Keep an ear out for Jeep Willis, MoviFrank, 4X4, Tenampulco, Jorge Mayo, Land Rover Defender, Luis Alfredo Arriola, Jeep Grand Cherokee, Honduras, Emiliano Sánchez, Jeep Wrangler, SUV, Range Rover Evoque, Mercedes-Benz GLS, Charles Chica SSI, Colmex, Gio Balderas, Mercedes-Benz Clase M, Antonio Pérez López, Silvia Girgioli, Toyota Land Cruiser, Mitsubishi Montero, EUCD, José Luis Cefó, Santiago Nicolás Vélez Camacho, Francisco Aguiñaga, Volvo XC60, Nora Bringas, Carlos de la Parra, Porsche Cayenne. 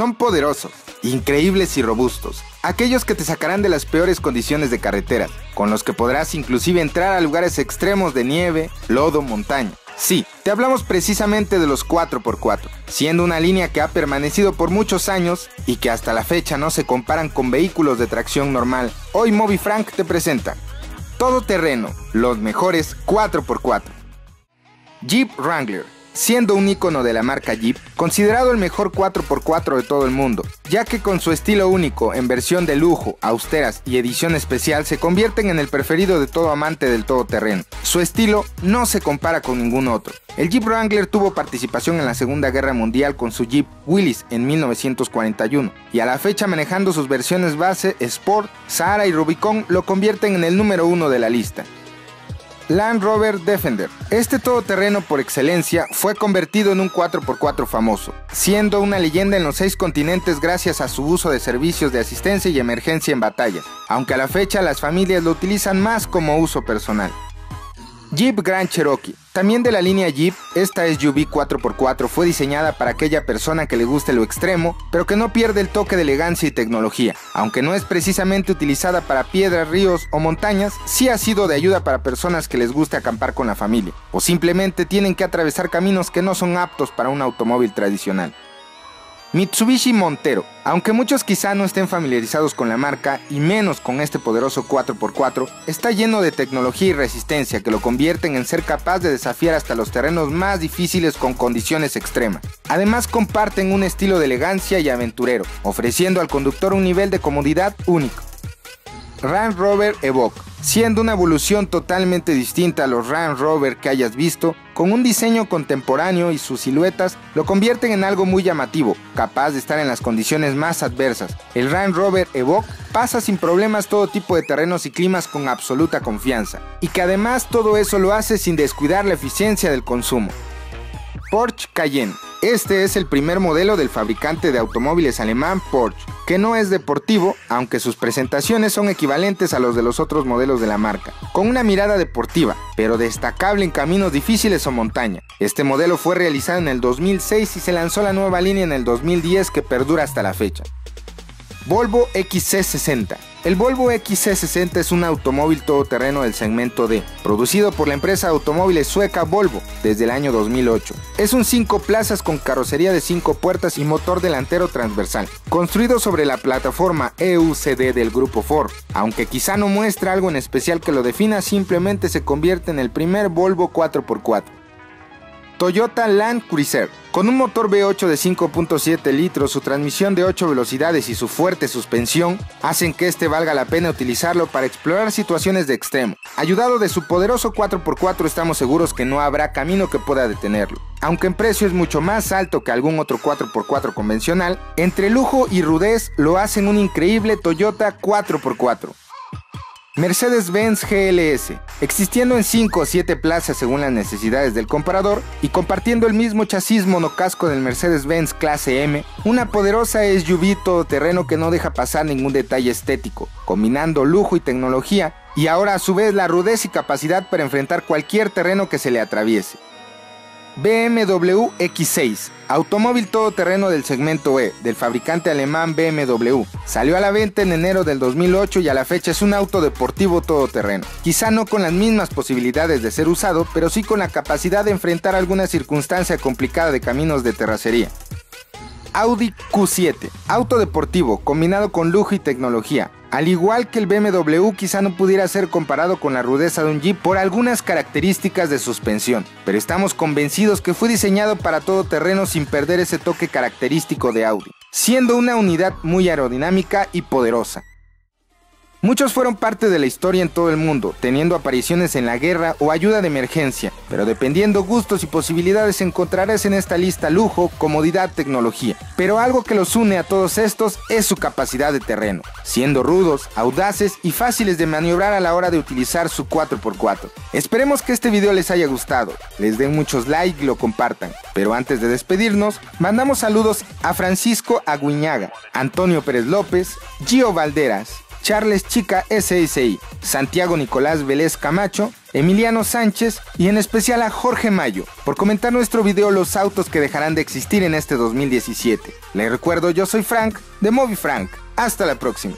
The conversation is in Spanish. Son poderosos, increíbles y robustos, aquellos que te sacarán de las peores condiciones de carretera, con los que podrás inclusive entrar a lugares extremos de nieve, lodo, montaña. Sí, te hablamos precisamente de los 4x4, siendo una línea que ha permanecido por muchos años y que hasta la fecha no se comparan con vehículos de tracción normal. Hoy MoviFrank te presenta todo terreno, los mejores 4x4. Jeep Wrangler. Siendo un ícono de la marca Jeep, considerado el mejor 4x4 de todo el mundo, ya que con su estilo único en versión de lujo, austeras y edición especial se convierten en el preferido de todo amante del todoterreno. Su estilo no se compara con ningún otro. El Jeep Wrangler tuvo participación en la Segunda Guerra Mundial con su Jeep Willis en 1941 y a la fecha manejando sus versiones base, Sport, Sahara y Rubicon lo convierten en el número uno de la lista. Land Rover Defender. Este todoterreno por excelencia fue convertido en un 4x4 famoso, siendo una leyenda en los 6 continentes gracias a su uso de servicios de asistencia y emergencia en batalla, aunque a la fecha las familias lo utilizan más como uso personal. Jeep Grand Cherokee. También de la línea Jeep, esta SUV 4x4 fue diseñada para aquella persona que le guste lo extremo, pero que no pierde el toque de elegancia y tecnología. Aunque no es precisamente utilizada para piedras, ríos o montañas, sí ha sido de ayuda para personas que les gusta acampar con la familia, o simplemente tienen que atravesar caminos que no son aptos para un automóvil tradicional. Mitsubishi Montero. Aunque muchos quizá no estén familiarizados con la marca y menos con este poderoso 4x4, está lleno de tecnología y resistencia que lo convierten en ser capaz de desafiar hasta los terrenos más difíciles con condiciones extremas. Además comparten un estilo de elegancia y aventurero, ofreciendo al conductor un nivel de comodidad único. Range Rover Evoque. Siendo una evolución totalmente distinta a los Range Rover que hayas visto, con un diseño contemporáneo y sus siluetas lo convierten en algo muy llamativo, capaz de estar en las condiciones más adversas. El Range Rover Evoque pasa sin problemas todo tipo de terrenos y climas con absoluta confianza, y que además todo eso lo hace sin descuidar la eficiencia del consumo. Porsche Cayenne. Este es el primer modelo del fabricante de automóviles alemán Porsche, que no es deportivo, aunque sus presentaciones son equivalentes a los de los otros modelos de la marca, con una mirada deportiva, pero destacable en caminos difíciles o montaña. Este modelo fue realizado en el 2006 y se lanzó la nueva línea en el 2010 que perdura hasta la fecha. Volvo XC60. El Volvo XC60 es un automóvil todoterreno del segmento D, producido por la empresa de automóviles sueca Volvo desde el año 2008. Es un 5 plazas con carrocería de 5 puertas y motor delantero transversal, construido sobre la plataforma EUCD del grupo Ford. Aunque quizá no muestra algo en especial que lo defina, simplemente se convierte en el primer Volvo 4x4. Toyota Land Cruiser. Con un motor V8 de 5.7 litros, su transmisión de 8 velocidades y su fuerte suspensión hacen que este valga la pena utilizarlo para explorar situaciones de extremo. Ayudado de su poderoso 4x4, estamos seguros que no habrá camino que pueda detenerlo. Aunque en precio es mucho más alto que algún otro 4x4 convencional, entre lujo y rudez lo hacen un increíble Toyota 4x4. Mercedes-Benz GLS, existiendo en 5 o 7 plazas según las necesidades del comprador y compartiendo el mismo chasis monocasco del Mercedes-Benz Clase M, una poderosa SUV todoterreno que no deja pasar ningún detalle estético, combinando lujo y tecnología y ahora a su vez la rudez y capacidad para enfrentar cualquier terreno que se le atraviese. BMW X6, automóvil todoterreno del segmento E, del fabricante alemán BMW, salió a la venta en enero del 2008 y a la fecha es un auto deportivo todoterreno, quizá no con las mismas posibilidades de ser usado, pero sí con la capacidad de enfrentar alguna circunstancia complicada de caminos de terracería. Audi Q7, auto deportivo combinado con lujo y tecnología. Al igual que el BMW, quizá no pudiera ser comparado con la rudeza de un Jeep por algunas características de suspensión, pero estamos convencidos que fue diseñado para todo terreno sin perder ese toque característico de Audi, siendo una unidad muy aerodinámica y poderosa. Muchos fueron parte de la historia en todo el mundo, teniendo apariciones en la guerra o ayuda de emergencia, pero dependiendo gustos y posibilidades encontrarás en esta lista lujo, comodidad, tecnología. Pero algo que los une a todos estos es su capacidad de terreno, siendo rudos, audaces y fáciles de maniobrar a la hora de utilizar su 4x4. Esperemos que este video les haya gustado, les den muchos likes y lo compartan. Pero antes de despedirnos, mandamos saludos a Francisco Aguiñaga, Antonio Pérez López, Gio Balderas, Charles Chica SSI, Santiago Nicolás Vélez Camacho, Emiliano Sánchez y en especial a Jorge Mayo por comentar nuestro video Los autos que dejarán de existir en este 2017. Les recuerdo, yo soy Frank de MoviFrank. Hasta la próxima.